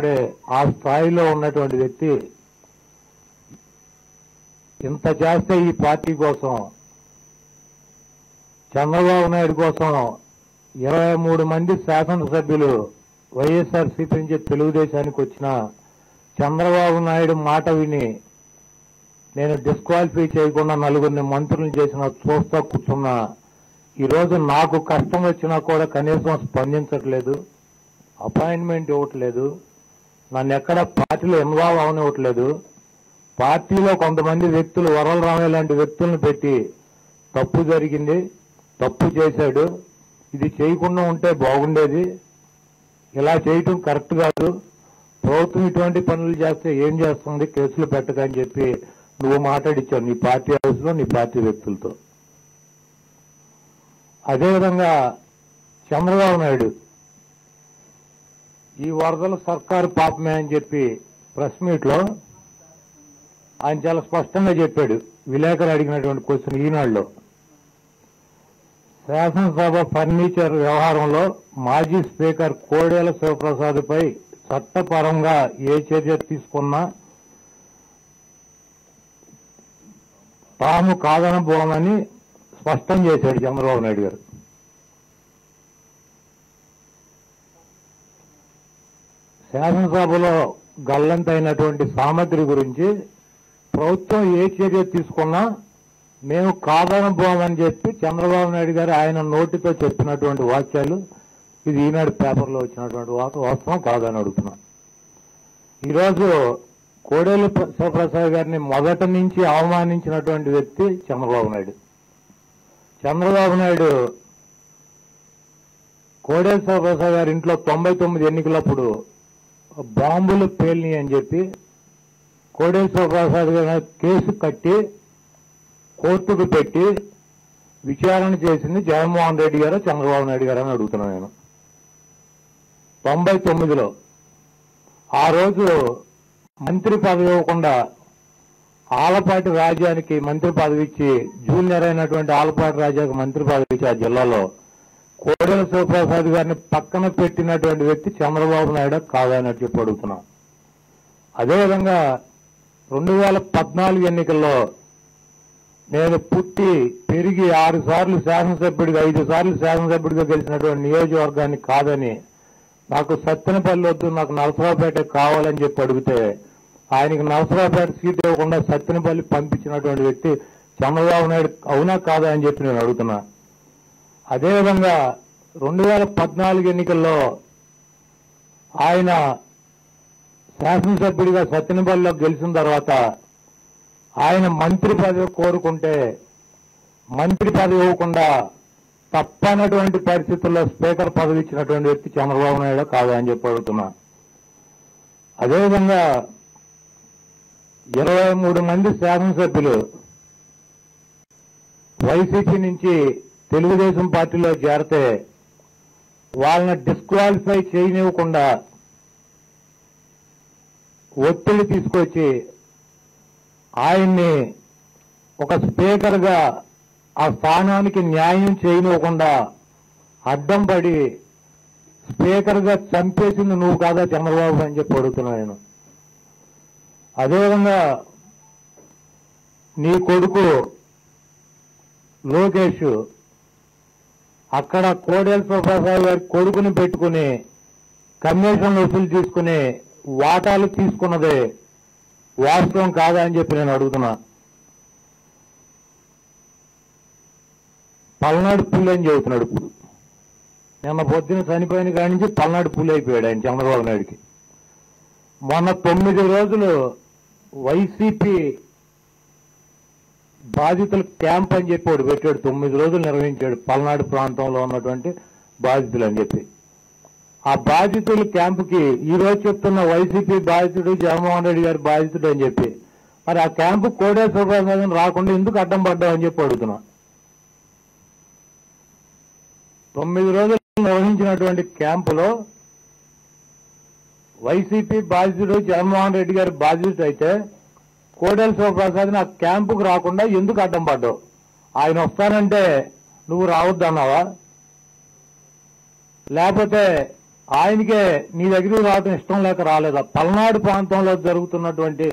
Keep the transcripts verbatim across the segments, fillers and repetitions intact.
అప్పుడే ఆ స్థాయిలో ఉన్నటువంటి వ్యక్తి ఇంత చేస్తే ఈ పార్టీ కోసం, చంద్రబాబు నాయుడు కోసం ఇరవై మూడు మంది శాసనసభ్యులు వైఎస్ఆర్సీపీ నుంచి తెలుగుదేశానికి వచ్చిన చంద్రబాబు నాయుడు మాట విని నేను డిస్క్వాలిఫై చేయకుండా నలుగురిని మంత్రులు చేసిన చూస్తా కూర్చున్నా. ఈరోజు నాకు కష్టం వచ్చినా కూడా కనీసం స్పందించట్లేదు, అపాయింట్మెంట్ ఇవ్వట్లేదు, నన్ను ఎక్కడ పార్టీలో ఇన్వాల్వ్ అవనివ్వట్లేదు. పార్టీలో కొంతమంది వ్యక్తులు, వరలరామయ్య లాంటి వ్యక్తులను పెట్టి తప్పు జరిగింది, తప్పు చేశాడు, ఇది చేయకుండా ఉంటే బాగుండేది, ఇలా చేయటం కరెక్ట్ కాదు, ప్రభుత్వం ఇటువంటి పనులు చేస్తే ఏం చేస్తుంది, కేసులు పెట్టకని చెప్పి నువ్వు మాట్లాడిచ్చావు నీ పార్టీ హౌస్లో నీ పార్టీ వ్యక్తులతో. అదేవిధంగా చంద్రబాబు నాయుడు ఈ వరదల సర్కారు పాపమే అని చెప్పి ప్రెస్ మీట్లో ఆయన చాలా స్పష్టంగా చెప్పాడు. విలేకరు అడిగినటువంటి క్వశ్చన్ ఈనాడులో, శాసనసభ ఫర్నిచర్ వ్యవహారంలో మాజీ స్పీకర్ కోడెల శివప్రసాద్పై చట్టపరంగా ఏ చర్య తీసుకున్నా తాము కాదనబోమని స్పష్టం చేశాడు చంద్రబాబు నాయుడు గారు. శాసనసభలో గల్లంతైనటువంటి సామగ్రి గురించి ప్రభుత్వం ఏ చర్య తీసుకున్నా మేము కాదనబోమని చెప్పి చంద్రబాబు నాయుడు గారు ఆయన నోటితో చెప్పినటువంటి వాక్యాలు. ఇది ఈనాడు పేపర్లో వచ్చినటువంటి వాస్తవం కాదని అడుగుతున్నాను. ఈరోజు కోడెల శివప్రసాద్ గారిని మొదటి నుంచి అవమానించినటువంటి వ్యక్తి చంద్రబాబు నాయుడు. చంద్రబాబు నాయుడు కోడెల శివప్రసాద్ గారి ఇంట్లో తొంభై తొమ్మిది ఎన్నికలప్పుడు బాంబులు పేలిని అని చెప్పి కోడెల శివప్రసాద్ గారి కేసు కట్టి కోర్టుకు పెట్టి విచారణ చేసింది జగన్మోహన్ రెడ్డి గారు, చంద్రబాబు నాయుడు గారు అని అడుగుతున్నాను నేను. తొంభై తొమ్మిదిలో ఆ రోజు మంత్రి పదవి ఇవ్వకుండా ఆలపాటి రాజానికి మంత్రి పదవి ఇచ్చి, జూనియర్ అయినటువంటి ఆలపాటి రాజాకి మంత్రి పదవి ఇచ్చి ఆ జిల్లాలో కోడెల శివప్రసాద్ గారిని పక్కన పెట్టినటువంటి వ్యక్తి చంద్రబాబు నాయుడు కాదన్నట్టు చెప్పి అడుగుతున్నాం. అదేవిధంగా రెండు వేల పద్నాలుగు ఎన్నికల్లో నేను పుట్టి పెరిగి ఆరు సార్లు శాసనసభ్యుడిగా, ఐదు సార్లు శాసనసభ్యుడిగా గెలిచినటువంటి నియోజకవర్గాన్ని కాదని, నాకు సత్తెనపల్లి వద్దు, నాకు నరసరావుపేట కావాలని చెప్పి అడిగితే ఆయనకి నరసరావుపేట సీట్ ఇవ్వకుండా సత్తెనపల్లి పంపించినటువంటి వ్యక్తి చంద్రబాబు నాయుడు అవునా కాదా అని చెప్పి నేను అడుగుతున్నా. అదేవిధంగా రెండు వేల పద్నాలుగు ఎన్నికల్లో ఆయన శాసనసభ్యుడిగా సత్తెనపల్లిలో గెలిచిన తర్వాత ఆయన మంత్రి పదవి కోరుకుంటే మంత్రి పదవి ఇవ్వకుండా తప్పనటువంటి పరిస్థితుల్లో స్పీకర్ పదవి ఇచ్చినటువంటి వ్యక్తి చంద్రబాబు నాయుడు కాదా అని చెప్పి అడుగుతున్నా. అదేవిధంగా ఇరవై మూడు మంది శాసనసభ్యులు వైసీపీ నుంచి తెలుగుదేశం పార్టీలో చేరితే వాళ్ళని డిస్క్వాలిఫై చేయనివ్వకుండా ఒత్తిడి తీసుకొచ్చి ఆయన్ని ఒక స్పీకర్గా ఆ స్థానానికి న్యాయం చేయనివ్వకుండా అడ్డం పడి స్పీకర్గా చంపేసింది నువ్వు కాదా చంద్రబాబు అని చెప్పి అడుగుతున్నా నేను. అదేవిధంగా నీ కొడుకు లోకేష్ అక్కడ కోడెల శివప్రసాద్ గారి కొడుకుని పెట్టుకుని కమిషన్ వసూలు తీసుకుని వాటాలు తీసుకున్నదే వాస్తవం కాదా అని చెప్పి నేను అడుగుతున్నా. పల్నాడు పులి అని చెబుతున్నాడు ఇప్పుడు, నిన్న పొద్దున చనిపోయిన కాడి నుంచి పల్నాడు పులి అయిపోయాడు ఆయన చంద్రబాబు నాయుడికి. మొన్న తొమ్మిది రోజులు వైసీపీ బాధితుల క్యాంప్ అని చెప్పి వాడు పెట్టాడు, తొమ్మిది రోజులు నిర్వహించాడు పల్నాడు ప్రాంతంలో ఉన్నటువంటి బాధితులు అని చెప్పి. ఆ బాధితుల క్యాంపుకి ఈరోజు చెప్తున్న వైసీపీ బాధితుడు జగన్మోహన్ రెడ్డి గారి బాధితుడు అని చెప్పి, మరి ఆ క్యాంపు కోడెల శివప్రసాద్ రాకుండా ఎందుకు అడ్డం పడ్డావు అని చెప్పి అడుగుతున్నా. తొమ్మిది రోజులు నిర్వహించినటువంటి క్యాంపులో వైసీపీ బాధితుడు జగన్మోహన్ రెడ్డి గారి బాధితుడు అయితే కోడెల శివప్రసాద్ ఆ క్యాంపుకు రాకుండా ఎందుకు అడ్డం పడ్డావు? ఆయన వస్తానంటే నువ్వు రావద్దన్నావా? లేకపోతే ఆయనకే నీ దగ్గరికి రావడం ఇష్టం లేక రాలేదా? పల్నాడు ప్రాంతంలో జరుగుతున్నటువంటి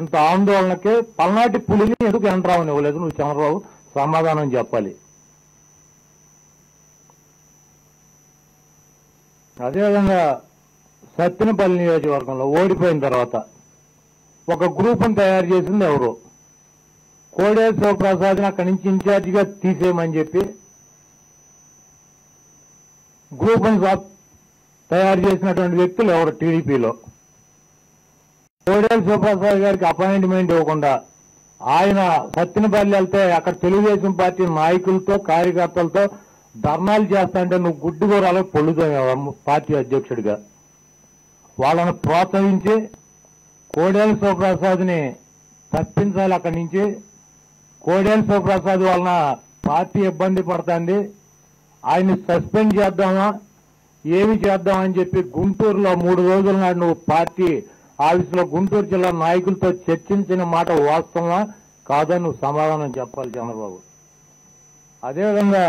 ఇంత ఆందోళనకే పల్నాటి పులిని ఎందుకు ఎండ్రావని ఇవ్వలేదు? నువ్వు చంద్రబాబు సమాధానం చెప్పాలి. అదేవిధంగా సత్తినపల్లి నియోజకవర్గంలో ఓడిపోయిన తర్వాత ఒక గ్రూప్ను తయారు చేసింది ఎవరు? కోడెల శివప్రసాద్ని అక్కడి నుంచి ఇన్ఛార్జిగా తీసేయమని చెప్పి గ్రూప్ను తయారు చేసినటువంటి వ్యక్తులు ఎవరు? టీడీపీలో కోడెల శివప్రసాద్ గారికి అపాయింట్మెంట్ ఇవ్వకుండా ఆయన సత్తినపల్లి వెళ్తే అక్కడ తెలుగుదేశం పార్టీ నాయకులతో కార్యకర్తలతో ధర్నాలు చేస్తా అంటే నువ్వు గుడ్డు కూరలో పొల్లుతావు. పార్టీ అధ్యక్షుడిగా వాళ్ళను ప్రోత్సహించి కోడెల శివప్రసాద్ని తప్పించాలి అక్కడి నుంచి. కోడెల శివప్రసాద్ వలన పార్టీ ఇబ్బంది పడుతుంది, ఆయన్ని సస్పెండ్ చేద్దామా ఏమి చేద్దామని చెప్పి గుంటూరులో మూడు రోజుల నాడు నువ్వు పార్టీ ఆఫీసులో గుంటూరు జిల్లా నాయకులతో చర్చించిన మాట వాస్తవమా కాదా? నువ్వు సమాధానం చెప్పాలి చంద్రబాబు. అదేవిధంగా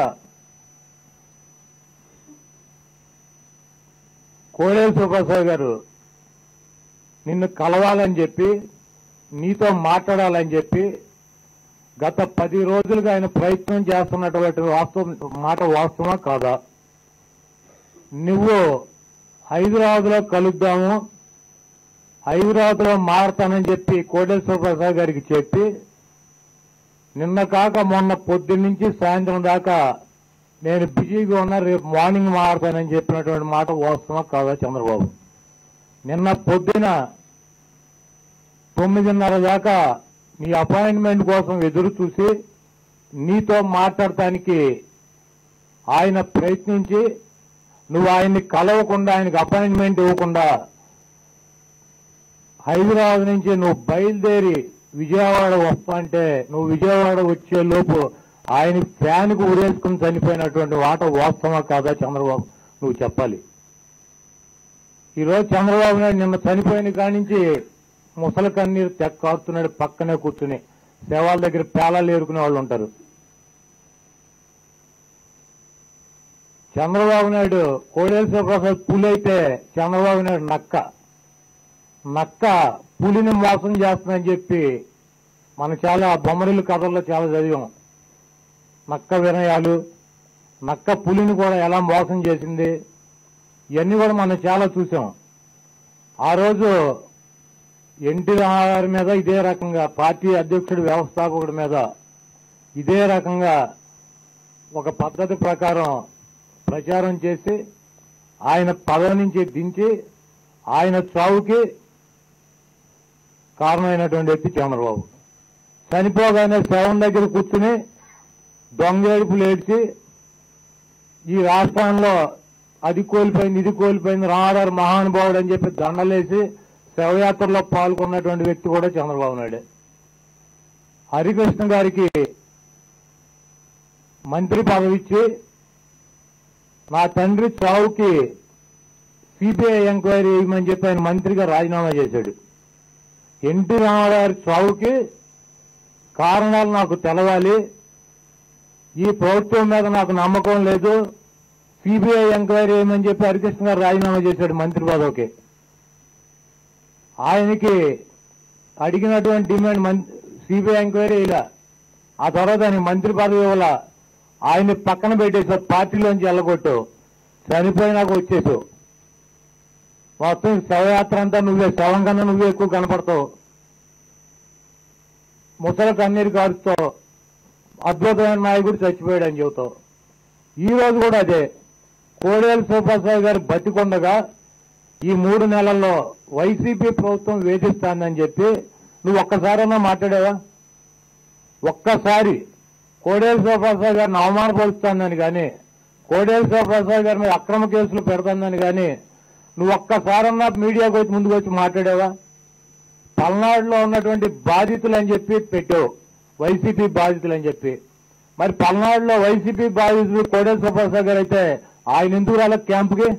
కోడెల శివప్రసాద్ గారు నిన్ను కలవాలని చెప్పి నీతో మాట్లాడాలని చెప్పి గత పది రోజులుగా ఆయన ప్రయత్నం చేస్తున్నటువంటి వాస్తవం మాట వాస్తవమా కాదా? నువ్వు హైదరాబాద్లో కలుద్దాము, హైదరాబాద్లో మారతానని చెప్పి కోడెల శివప్రసాద్ గారికి చెప్పి నిన్న కాక మొన్న పొద్దున్న నుంచి సాయంత్రం దాకా నేను బిజీగా ఉన్నా రేపు మార్నింగ్ మారతానని చెప్పినటువంటి మాట వాస్తవమా కాదా చంద్రబాబు? నిన్న పొద్దున తొమ్మిదిన్నర దాకా నీ అపాయింట్మెంట్ కోసం ఎదురు చూసి నీతో మాట్లాడటానికి ఆయన ప్రయత్నించి నువ్వు ఆయన్ని కలవకుండా ఆయనకు అపాయింట్మెంట్ ఇవ్వకుండా హైదరాబాద్ నుంచి నువ్వు బయలుదేరి విజయవాడ వస్తా అంటే నువ్వు విజయవాడ వచ్చే లోపు ఆయన ఫ్యాన్కు ఉరేసుకుని చనిపోయినటువంటి మాట వాస్తవమా కాదా చంద్రబాబు? నువ్వు చెప్పాలి. ఈరోజు చంద్రబాబు నాయుడు నిన్న చనిపోయిన కాడి నుంచి ముసలి కన్నీరు తెక్కుతున్నాడు. పక్కనే కూర్చుని శవాల దగ్గర పేలాలు ఏరుకునే వాళ్ళు ఉంటారు. చంద్రబాబు నాయుడు కోడెల శివప్రసాద్ పులి అయితే చంద్రబాబు నాయుడు నక్క. నక్క పులిని మోసం చేస్తుందని చెప్పి మనం చాలా బొమ్మరిల్లు కథల్లో చాలా చదివాం. నక్క వినయాలు, నక్క పులిని కూడా ఎలా మోసం చేసింది, ఇవన్నీ కూడా మనం చాలా చూసాం. ఆ రోజు ఎన్టీ రామారావు మీద ఇదే రకంగా, పార్టీ అధ్యక్షుడు వ్యవస్థాపకుడి మీద ఇదే రకంగా ఒక పద్ధతి ప్రకారం ప్రచారం చేసి ఆయన పదవి నుంచి దించి ఆయన చావుకి కారణమైనటువంటి వ్యక్తి చంద్రబాబు. చనిపోగానే శవం దగ్గర కూర్చుని దొంగేడుపులు ఏడ్చి ఈ రాష్ట్రంలో అది కోల్పోయింది ఇది కోల్పోయింది రామారావు మహానుభావుడు అని చెప్పి దండలేసి శవయాత్రలో పాల్గొన్నటువంటి వ్యక్తి కూడా చంద్రబాబు నాయుడే. హరికృష్ణ గారికి మంత్రి పదవి ఇచ్చి నా తండ్రి చావుకి సిబిఐ ఎంక్వైరీ చేయమని చెప్పి ఆయన మంత్రిగా రాజీనామా చేశాడు. ఎన్టీ రామారావు చావుకి కారణాలు నాకు తెలవాలి, ఈ ప్రభుత్వం మీద నాకు నమ్మకం లేదు, సిబిఐ ఎంక్వైరీ చేయమని చెప్పి హరికృష్ణ గారు రాజీనామా చేశాడు మంత్రి పదవికి. ఆయనకి అడిగినటువంటి డిమాండ్ మంత్రి సిబిఐ ఎంక్వైరీ ఇలా, ఆ తర్వాత ఆయన మంత్రి పదవి ఇవ్వాల, ఆయన్ని పక్కన పెట్టేసా, పార్టీలోంచి వెళ్ళగొట్టు, చనిపోయినాక వచ్చేసావు, మొత్తం శవయాత్ర అంతా నువ్వే, శవం కన్నా నువ్వే ఎక్కువ కనపడతావు, ముసలి కన్నీరు కారుస్తావు, అద్భుతమైన నాయకుడు చచ్చిపోయాడు అని చెబుతావు. ఈరోజు కూడా అదే. కోడెల శివప్రసాద్ గారు బతికొండగా ఈ మూడు నెలల్లో వైసీపీ ప్రభుత్వం వేధిస్తానని చెప్పి నువ్వు ఒక్కసారైనా మాట్లాడేవా? ఒక్కసారి కోడెల శివప్రసాద్ గారిని అవమానపరుస్తానని కానీ, కోడెల శివప్రసాద్ గారి మీద అక్రమ కేసులు పెడతానని కానీ నువ్వు ఒక్కసారన్నా మీడియాకు వచ్చి ముందుకు వచ్చి మాట్లాడేవా? పల్నాడులో ఉన్నటువంటి బాధితులు అని చెప్పి పెట్టావు, వైసీపీ బాధితులు అని చెప్పి. మరి పల్నాడులో వైసీపీ బాధితులు కోడెల శివప్రసాద్ గారు అయితే ఆయన ఎందుకు రాలేదు క్యాంపుకి?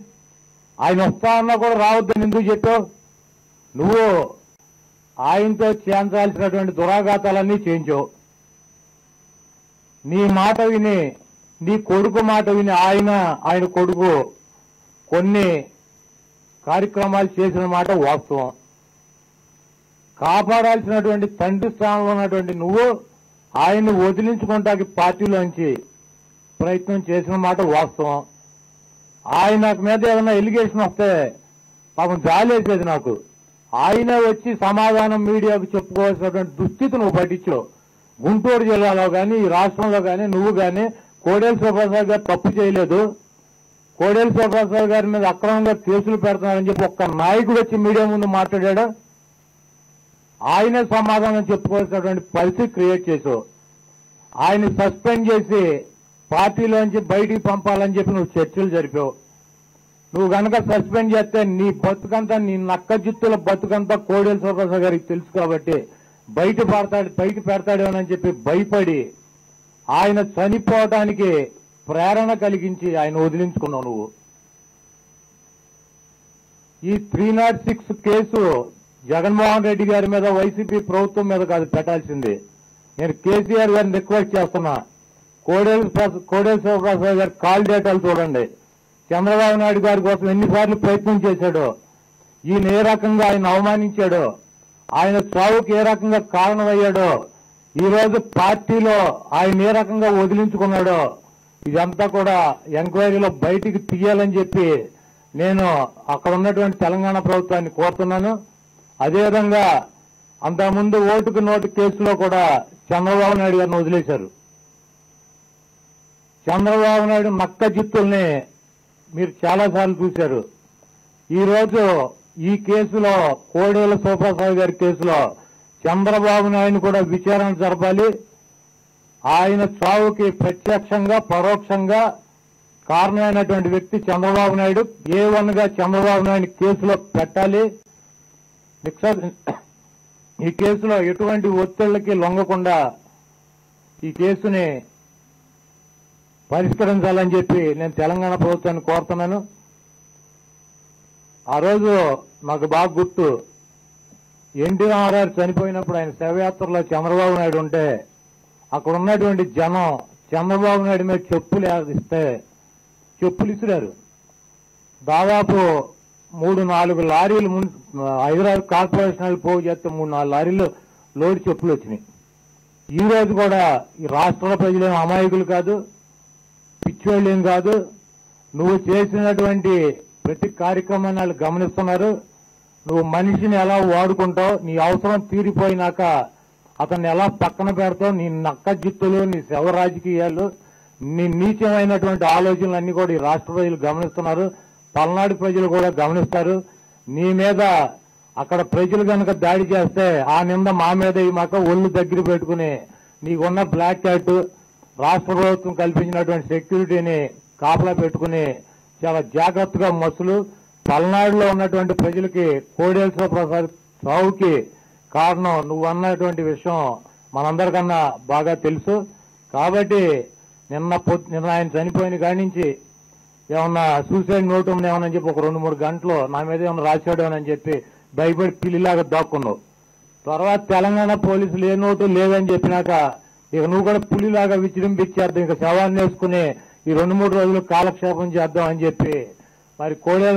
ఆయన వస్తా అన్నా కూడా రావద్దని ఎందుకు చెప్పావు? నువ్వు ఆయనతో చేయించాల్సినటువంటి దురాఘాతాలన్నీ చేయించావు. నీ మాట విని, నీ కొడుకు మాట విని ఆయన ఆయన కొడుకు కొన్ని కార్యక్రమాలు చేసిన మాట వాస్తవం. కాపాడాల్సినటువంటి తండ్రి స్థానంలో ఉన్నటువంటి నువ్వు ఆయన్ని వదిలించుకోవడానికి పార్టీలోంచి ప్రయత్నం చేసిన మాట వాస్తవం. ఆయన మీద ఏదైనా ఎలిగేషన్ వస్తే పాపం జాలేసేది నాకు. ఆయన వచ్చి సమాధానం మీడియాకు చెప్పుకోవాల్సినటువంటి దుస్థితి నువ్వు పట్టించు. గుంటూరు జిల్లాలో కానీ ఈ రాష్ట్రంలో కానీ నువ్వు కానీ కోడెల శ్రీనివాసరావు గారు తప్పు చేయలేదు. కోడెల శ్రీనివాసరావు గారి మీద అక్రమంగా కేసులు పెడుతున్నారని చెప్పి ఒక్క నాయకుడు వచ్చి మీడియా ముందు మాట్లాడాడు. ఆయన సమాధానం చెప్పుకోవాల్సినటువంటి పరిస్థితి క్రియేట్ చేసావు. ఆయన సస్పెండ్ చేసి పార్టీలోంచి బయటికి పంపాలని చెప్పి నువ్వు చర్చలు జరిపావు. నువ్వు కనుక సస్పెండ్ చేస్తే నీ బతుకంతా, నీ నక్క జిత్తుల బతుకంతా కోడెల శ్రీనివాసరావు గారికి తెలుసు కాబట్టి బయట పడతాడు బయట పెడతాడేమోనని చెప్పి భయపడి ఆయన చనిపోవడానికి ప్రేరణ కలిగించి ఆయన వదిలించుకున్నావు నువ్వు. ఈ three nought six case Jaganmohan Reddy గారి మీద, వైసీపీ ప్రభుత్వం మీద కాదు పెట్టాల్సింది. నేను కేసీఆర్ గారిని రిక్వెస్ట్ చేస్తున్నా, కోడెల కోడెల శ్రీనివాసరావు గారి కాల్ డేటాలు చూడండి. చంద్రబాబు నాయుడు గారి కోసం ఎన్నిసార్లు ప్రయత్నం చేశాడో, ఈయన ఏ రకంగా ఆయన అవమానించాడో, ఆయన చావుకి ఏ రకంగా కారణమయ్యాడో, ఈరోజు పార్టీలో ఆయన ఏ రకంగా వదిలించుకున్నాడో ఇదంతా కూడా ఎంక్వైరీలో బయటికి తీయాలని చెప్పి నేను అక్కడ ఉన్నటువంటి తెలంగాణ ప్రభుత్వాన్ని కోరుతున్నాను. అదేవిధంగా అంతకుముందు ఓటుకు నోటు కేసులో కూడా చంద్రబాబు నాయుడు గారిని వదిలేశారు. చంద్రబాబు నాయుడు నక్క జిత్తుల్ని మీరు చాలాసార్లు చూశారు. ఈరోజు ఈ కేసులో, కోడెల శ్రీనివాసరావు గారి కేసులో చంద్రబాబు నాయుడు కూడా విచారణ జరపాలి. ఆయన చావుకి ప్రత్యక్షంగా పరోక్షంగా కారణమైనటువంటి వ్యక్తి చంద్రబాబు నాయుడు. ఏ వన్ గా చంద్రబాబు నాయుడు కేసులో పెట్టాలి. ఈ కేసులో ఎటువంటి ఒత్తిళ్లకి లొంగకుండా ఈ కేసుని పరిష్కరించాలని చెప్పి నేను తెలంగాణ ప్రభుత్వాన్ని కోరుతున్నాను. ఆ రోజు నాకు బాగా గుర్తు, ఎన్టీ రామారావు చనిపోయినప్పుడు ఆయన శవయాత్రలో చంద్రబాబు నాయుడు ఉంటే అక్కడ ఉన్నటువంటి జనం చంద్రబాబు నాయుడు మీద చెప్పులు ఇస్తే చెప్పులు ఇసిరారు. దాదాపు మూడు నాలుగు లారీలు హైదరాబాద్ కార్పొరేషన్ వాళ్ళు పోగు చేస్తే మూడు నాలుగు లారీలు లోడ్ చెప్పులు వచ్చినాయి. ఈ రోజు కూడా ఈ రాష్ట్ర ప్రజలేం అమాయకులు కాదు, పిచ్చోళ్ళేం కాదు. నువ్వు చేసినటువంటి ప్రతి కార్యక్రమాన్ని వాళ్ళు గమనిస్తున్నారు. నువ్వు మనిషిని ఎలా వాడుకుంటావు, నీ అవసరం తీరిపోయినాక అతన్ని ఎలా పక్కన పెడతావు, నీ నక్క జిత్తులు, నీ శవ రాజకీయాలు, నీ నీచమైనటువంటి ఆలోచనలు అన్ని కూడా ఈ రాష్ట్ర ప్రజలు గమనిస్తున్నారు. పల్నాడు ప్రజలు కూడా గమనిస్తారు. నీ మీద అక్కడ ప్రజలు కనుక దాడి చేస్తే ఆ నింద మా మీద మాక ఒళ్ళు దగ్గర పెట్టుకుని నీకున్న బ్లాక్ క్యాట్, రాష్ట్ర ప్రభుత్వం కల్పించినటువంటి సెక్యూరిటీని కాపలా పెట్టుకుని చాలా జాగ్రత్తగా మసులు. పల్నాడులో ఉన్నటువంటి ప్రజలకి కోడెల శ్రీనివాసరావు చావుకి కారణం నువ్వు అన్నటువంటి విషయం మనందరికన్నా బాగా తెలుసు. కాబట్టి నిన్న నిన్న ఆయన చనిపోయిన కాడి నుంచి ఏమన్నా సూసైడ్ నోట్ ఉందేమోనని చెప్పి ఒక రెండు మూడు గంటలు నా మీద ఏమన్నా రాశాడేమోనని చెప్పి భయపడి పిల్లిలాగా దాక్కున్నావు. తర్వాత తెలంగాణ పోలీసులు ఏ నోటు లేదని చెప్పినాక ఇక నువ్వు కూడా పులిలాగా విజృంభించేద్దాం, ఇంకా శవాన్ని వేసుకుని ఈ రెండు మూడు రోజులు కాలక్షేపం చేద్దాం అని చెప్పి మరి కోడెల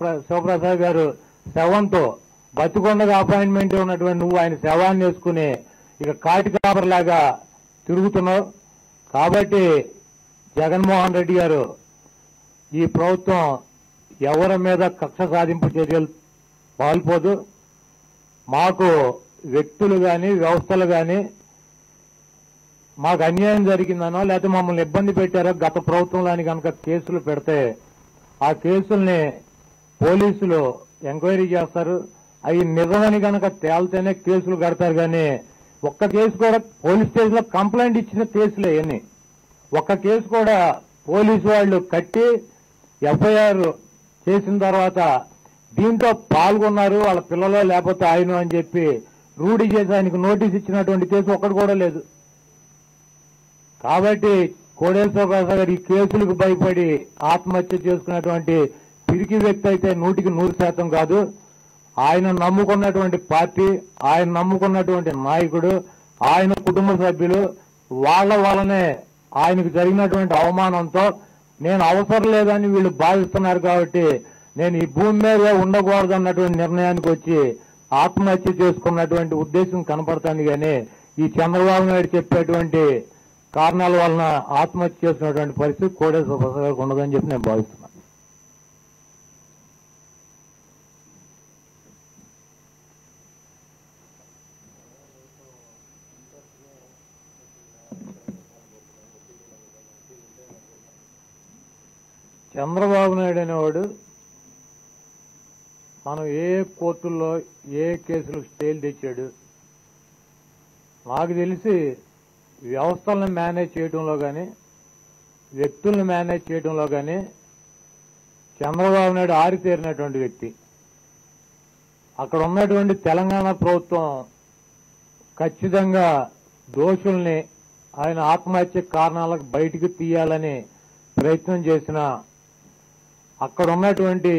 శ్రీనివాసరావు గారు శవంతో బతికొండగా అపాయింట్మెంట్ ఉన్నటువంటి నువ్వు ఆయన శవాన్ని వేసుకుని ఇక కాటి కాపరిలాగా తిరుగుతున్నావు. కాబట్టి జగన్మోహన్ రెడ్డి గారు, ఈ ప్రభుత్వం ఎవరి మీద కక్ష సాధింపు చర్యలు పాల్పోదు. మాకు వ్యక్తులు కానీ వ్యవస్థలు కానీ మాకు అన్యాయం జరిగిందనో లేకపోతే మమ్మల్ని ఇబ్బంది పెట్టారో గత ప్రభుత్వంలోని కనుక కేసులు పెడితే ఆ కేసుల్ని పోలీసులు ఎంక్వైరీ చేస్తారు. అవి నిజమని కనుక తేలితేనే కేసులు కడతారు. కానీ ఒక్క కేసు కూడా పోలీస్ స్టేషన్లో కంప్లైంట్ ఇచ్చిన కేసులే అన్ని. ఒక్క కేసు కూడా పోలీసు వాళ్ళు కట్టి ఎఫ్ఐఆర్ చేసిన తర్వాత దీంతో పాల్గొన్నారు వాళ్ళ పిల్లలు లేకపోతే ఆయన అని చెప్పి రూఢి చేసి ఆయనకు నోటీస్ ఇచ్చినటువంటి కేసు ఒక్కటి కూడా లేదు. కాబట్టి కోడెల శ్రీనివాసరావు గారు ఈ కేసులకు భయపడి ఆత్మహత్య చేసుకున్నటువంటి పిరికి వ్యక్తి అయితే నూటికి నూరు శాతం కాదు. ఆయన నమ్ముకున్నటువంటి పార్టీ, ఆయన నమ్ముకున్నటువంటి నాయకుడు, ఆయన కుటుంబ సభ్యులు వాళ్ళ వల్లనే ఆయనకు జరిగినటువంటి అవమానంతో నేను అవసరం లేదని వీళ్ళు భావిస్తున్నారు. కాబట్టి నేను ఈ భూమి మీద ఉండకూడదు అన్నటువంటి నిర్ణయానికి వచ్చి ఆత్మహత్య చేసుకున్నటువంటి ఉద్దేశం కనపడుతుంది. కానీ ఈ చంద్రబాబు నాయుడు చెప్పేటువంటి కారణాల వలన ఆత్మహత్య చేసుకున్నటువంటి పరిస్థితి కోడెల సుభాష్ గారికి ఉండదని చెప్పి నేను భావిస్తున్నాను. చంద్రబాబు నాయుడు అనేవాడు మనం ఏ కోర్టుల్లో ఏ కేసులకు స్టేలు తెచ్చాడు, నాకు తెలిసి వ్యవస్థలను మేనేజ్ చేయడంలో కానీ వ్యక్తులను మేనేజ్ చేయడంలో కానీ చంద్రబాబు నాయుడు ఆరితేరినటువంటి వ్యక్తి. అక్కడ ఉన్నటువంటి తెలంగాణ ప్రభుత్వం ఖచ్చితంగా దోషుల్ని ఆయన ఆత్మహత్య కారణాలకు బయటికి తీయాలని ప్రయత్నం చేసిన అక్కడ ఉన్నటువంటి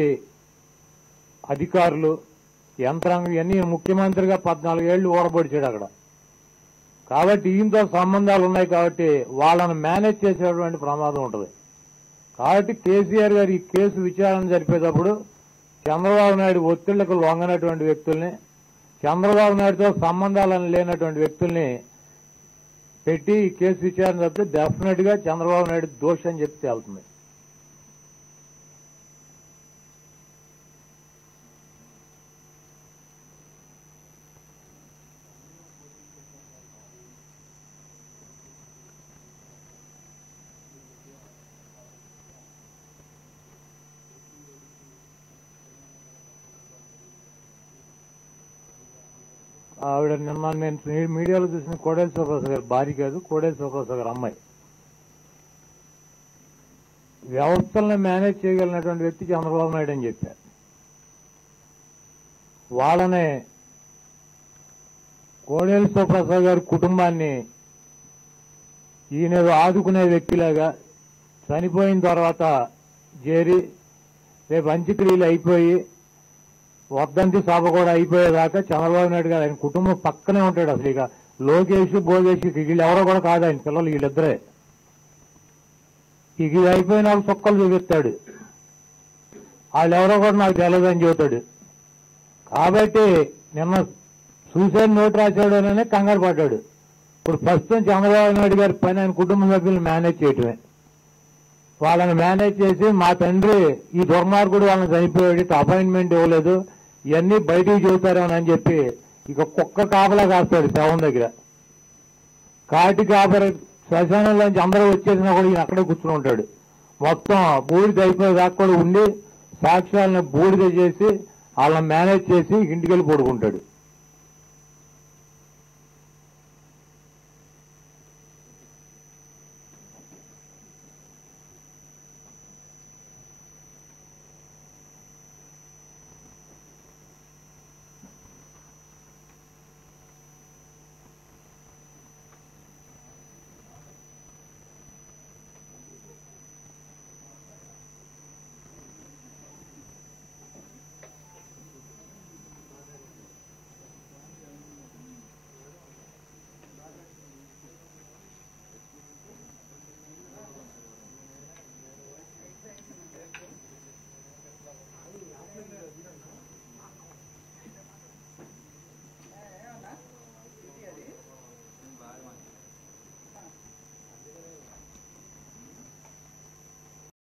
అధికారులు యంత్రాంగం ఇవన్నీ ముఖ్యమంత్రిగా పద్నాలుగేళ్లు ఓడబడిచాడు అక్కడ. కాబట్టి ఈయంతో సంబంధాలు ఉన్నాయి కాబట్టి వాళ్ళను మేనేజ్ చేసేటువంటి ప్రమాదం ఉంటుంది. కాబట్టి కేసీఆర్ గారు ఈ కేసు విచారణ జరిపేటప్పుడు చంద్రబాబు నాయుడు ఒత్తిళ్లకు లొంగనటువంటి వ్యక్తుల్ని, చంద్రబాబు నాయుడుతో సంబంధాలను లేనటువంటి వ్యక్తుల్ని పెట్టి ఈ కేసు విచారణ జరిపితే డెఫినెట్గా చంద్రబాబు నాయుడు దోషం అని చెప్పి తేలుతుంది. ఆవిడ నిన్న నేను మీడియాలో చూసిన కోడెల సుభాష్ గారు భార్య కాదు, కోడెల సుభాష్ గారు అమ్మాయి. వ్యవస్థలను మేనేజ్ చేయగలిగినటువంటి వ్యక్తి చంద్రబాబు నాయుడు అని చెప్పారు. వాళ్ళనే కోడెల సుభాష్ గారి కుటుంబాన్ని ఈయన ఆదుకునే వ్యక్తిలాగా చనిపోయిన తర్వాత చేరి రేపు అంత్యక్రియలు అయిపోయి వర్ధంతి సభ కూడా అయిపోయేదాకా చంద్రబాబు నాయుడు గారు ఆయన కుటుంబం పక్కనే ఉంటాడు. అసలు ఇక లోకేష్ భోగేష్ వీళ్ళు ఎవరో కూడా కాదు, ఆయన పిల్లలు వీళ్ళిద్దరే. ఇక ఇది అయిపోయిన సొక్కలు చూపిస్తాడు, వాళ్ళు ఎవరో కూడా నాకు తెలియదని చెబుతాడు. కాబట్టి నిన్న సూసైడ్ నోట్ రాశాడు అనే కంగారు పడ్డాడు. ఇప్పుడు ప్రస్తుతం చంద్రబాబు నాయుడు గారి పైన ఆయన కుటుంబ సభ్యులను మేనేజ్ చేయటమే. వాళ్ళని మేనేజ్ చేసి మా తండ్రి ఈ దుర్మార్గుడు వాళ్ళని చనిపోయాడు, అపాయింట్మెంట్ ఇవ్వలేదు, ఇవన్నీ బయటికి చెబుతారేమో అని చెప్పి ఇక కుక్క కాపలా కాస్తాడు శవం దగ్గర. కాటి కాపర శ్మశానంలోంచి అందరూ వచ్చేసినా కూడా ఈయన అక్కడే కూర్చుని ఉంటాడు. మొత్తం బూడిద అయిపోయేదాకా కూడా ఉండి సాక్ష్యాలను బూడిద చేసి వాళ్ళని మేనేజ్ చేసి ఇంటికి వెళ్ళి పడుకుంటాడు.